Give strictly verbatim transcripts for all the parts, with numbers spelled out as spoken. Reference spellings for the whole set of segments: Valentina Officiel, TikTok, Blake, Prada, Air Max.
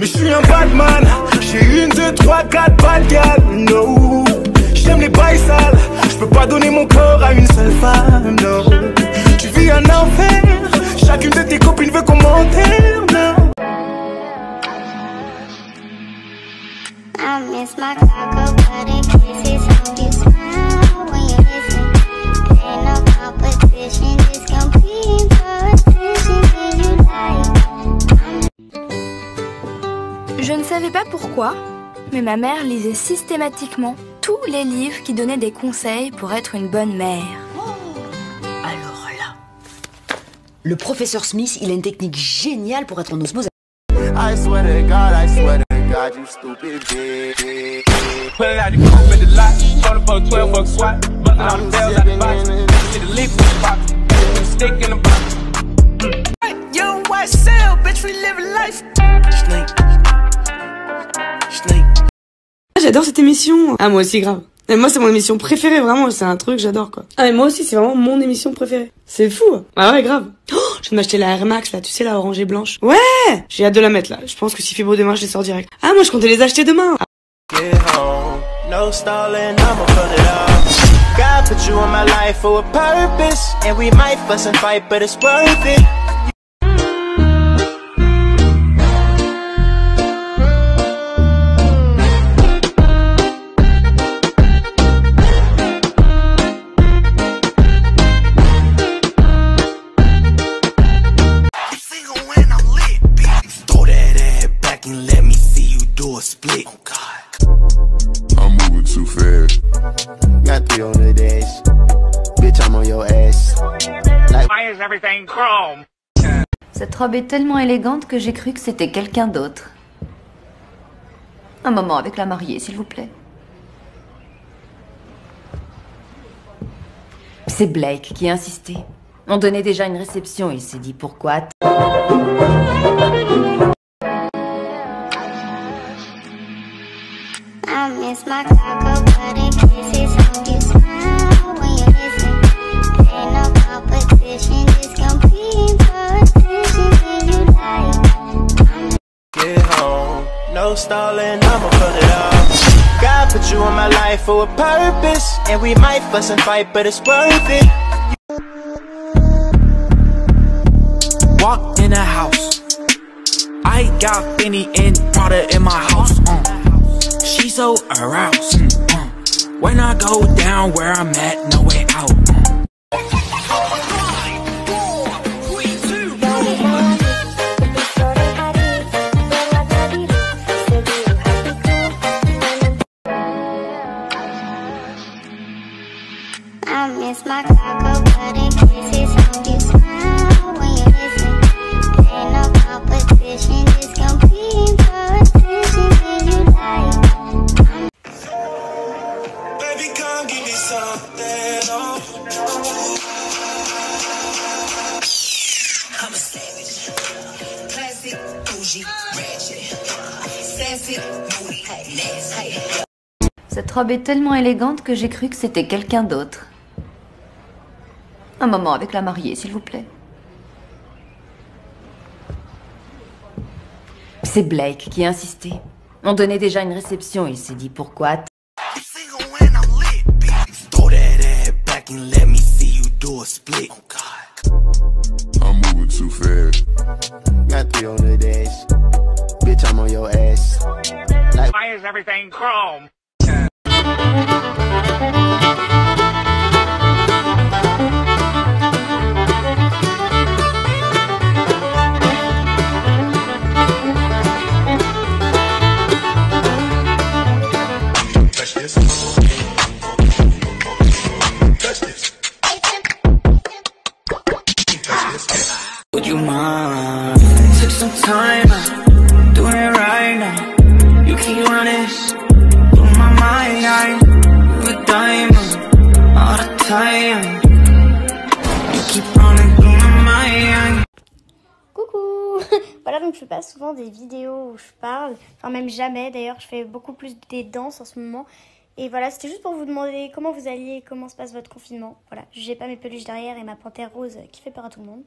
Mais je suis un Batman. J'ai une, deux, trois, quatre balles, no. J'aime les bails sales. Je peux pas donner mon corps à une seule femme, no. Tu vis un enfer. Chacune de tes copines veut qu'on m'enterre, no. I miss my cocoa butter kisses. Hope you smile when you listen. Ain't no competition, just compete for attention that you like. Je ne savais pas pourquoi, mais ma mère lisait systématiquement tous les livres qui donnaient des conseils pour être une bonne mère. Alors là, le professeur Smith, il a une technique géniale pour être en osmose. I swear to God, I swear to God, you stupid bitch. Pulling out the coupe in the lot, calling for a twelve buck swat. Bucking all the bells out the box, see the leaf in the box, the stick in the box. Right, young white cell, bitch, we living life. Snake, snake. J'adore cette émission. Ah moi aussi grave. Et moi c'est mon émission préférée vraiment, c'est un truc j'adore quoi. Ah mais moi aussi c'est vraiment mon émission préférée. C'est fou. Ah ouais grave. Oh, je viens de m'acheter la Air Max là, tu sais la orange et blanche. Ouais. J'ai hâte de la mettre là. Je pense que si Fibre demain je les sors direct. Ah moi je comptais les acheter demain. Cette robe est tellement élégante que j'ai cru que c'était quelqu'un d'autre. Un moment avec la mariée, s'il vous plaît. C'est Blake qui a insisté. On donnait déjà une réception, il s'est dit pourquoi. Stalling, I'ma put it up. God put you in my life for a purpose, and we might fuss and fight, but it's worth it. Walked in a house, I got Benny and Prada in my house. Mm. She's so aroused. Mm, mm. When I go down where I'm at, no way out. Mm. Cette robe est tellement élégante que j'ai cru que c'était quelqu'un d'autre. Un moment avec la mariée, s'il vous plaît. C'est Blake qui a insisté. On donnait déjà une réception, il s'est dit pourquoi. Why is everything chrome? Would you mind? Took some time, doing it right now. You keep running through my mind. I'm a diamond all the time. You keep running through my mind. Coucou. Voilà, donc je fais pas souvent des vidéos où je parle, enfin même jamais. D'ailleurs, je fais beaucoup plus des danses en ce moment. Et voilà, c'était juste pour vous demander comment vous alliez, comment se passe votre confinement. Voilà, jugez pas mes peluches derrière et ma panthère rose qui fait peur à tout le monde.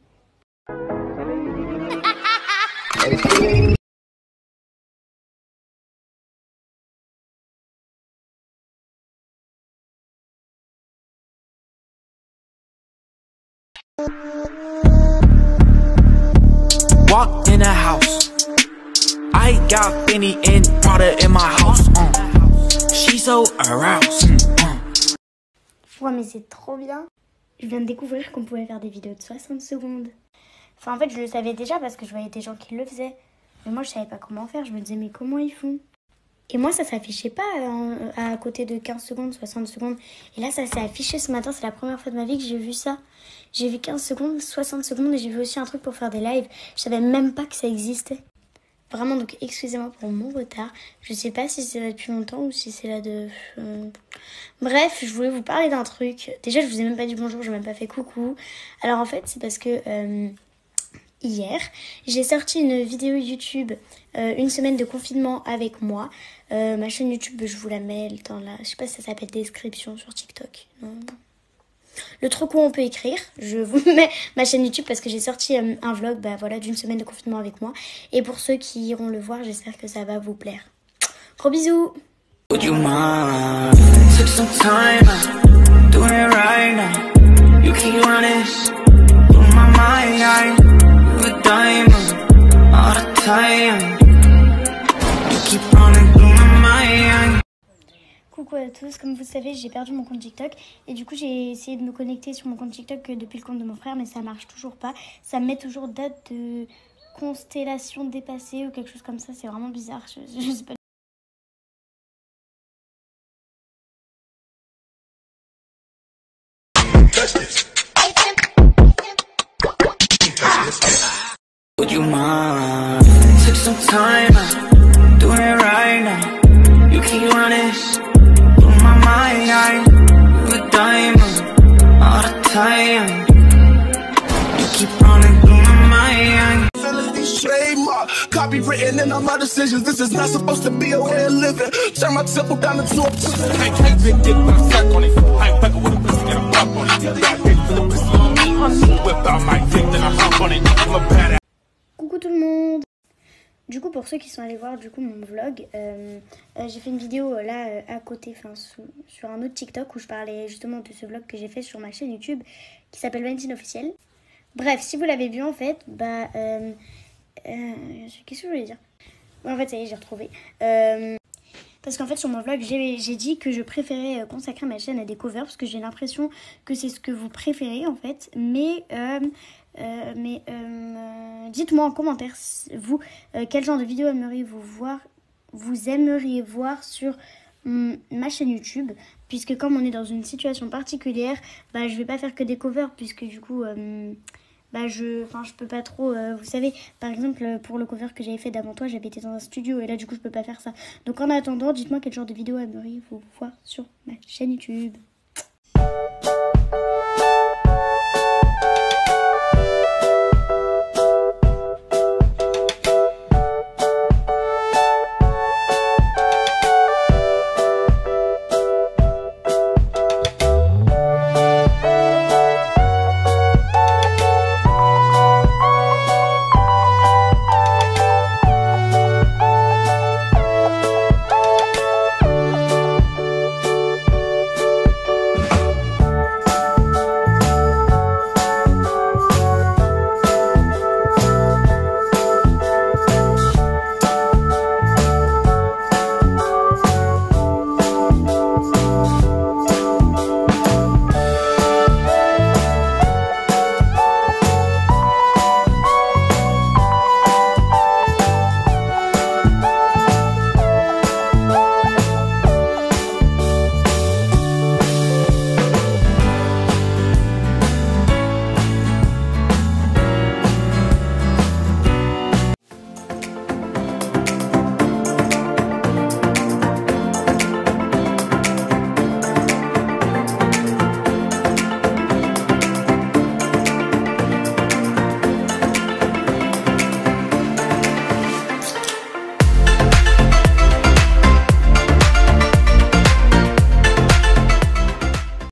Walk in the house. I got Finny and Prada in my house. Mm. She's so aroused. Mm. Ouais, mais c'est trop bien. Je viens de découvrir qu'on pouvait faire des vidéos de soixante secondes. Enfin, en fait, je le savais déjà parce que je voyais des gens qui le faisaient. Mais moi, je savais pas comment faire. Je me disais, mais comment ils font? Et moi, ça s'affichait pas à, à côté de quinze secondes, soixante secondes. Et là, ça s'est affiché ce matin. C'est la première fois de ma vie que j'ai vu ça. J'ai vu quinze secondes, soixante secondes et j'ai vu aussi un truc pour faire des lives. Je savais même pas que ça existait. Vraiment, donc, excusez-moi pour mon retard. Je sais pas si c'est là depuis longtemps ou si c'est là de... Euh... Bref, je voulais vous parler d'un truc. Déjà, je vous ai même pas dit bonjour, je n'ai même pas fait coucou. Alors, en fait, c'est parce que... Euh... Hier, j'ai sorti une vidéo YouTube, euh, une semaine de confinement avec moi. Euh, ma chaîne YouTube, je vous la mets dans la... Je sais pas si ça s'appelle description sur TikTok. Non. Le truc où on peut écrire, je vous mets ma chaîne YouTube parce que j'ai sorti euh, un vlog bah, voilà, d'une semaine de confinement avec moi. Et pour ceux qui iront le voir, j'espère que ça va vous plaire. Gros bisous. Coucou à tous, comme vous le savez, j'ai perdu mon compte TikTok et du coup j'ai essayé de me connecter sur mon compte TikTok depuis le compte de mon frère, mais ça marche toujours pas. Ça met toujours date de constellation dépassée ou quelque chose comme ça, c'est vraiment bizarre, je, je sais pas. Would you mind? Took some time, I'm doing it right now. You keep running through my mind, you a diamond all the time. You keep running through my mind. Trademark, copywritten in all my decisions. This is not supposed to be a way of living. Turn my temple down into a prison. I can't take it, but I'm stuck on it. I ain't fucking with a pussy, got a pop on it. Got a big for the pussy on me. Whip out my dick, then I hop on it. I'm a badass. Coucou tout le monde. Du coup, pour ceux qui sont allés voir du coup mon vlog, euh, euh, j'ai fait une vidéo euh, là euh, à côté, enfin sur un autre TikTok où je parlais justement de ce vlog que j'ai fait sur ma chaîne YouTube qui s'appelle Valentina Officiel. Bref, si vous l'avez vu en fait, bah euh, euh, qu'est-ce que je voulais dire? En fait, ça y est, j'ai retrouvé. Euh, Parce qu'en fait, sur mon vlog, j'ai dit que je préférais consacrer ma chaîne à des covers parce que j'ai l'impression que c'est ce que vous préférez, en fait. Mais, euh, euh, mais euh, dites-moi en commentaire, vous, euh, quel genre de vidéo aimeriez-vous voir, vous aimeriez voir sur hum, ma chaîne YouTube? Puisque comme on est dans une situation particulière, bah, je vais pas faire que des covers puisque du coup... Euh, Bah je, enfin je peux pas trop, euh, vous savez, par exemple pour le cover que j'avais fait d'avant toi, j'avais été dans un studio et là du coup je peux pas faire ça. Donc en attendant, dites-moi quel genre de vidéo aimeriez-vous voir sur ma chaîne YouTube.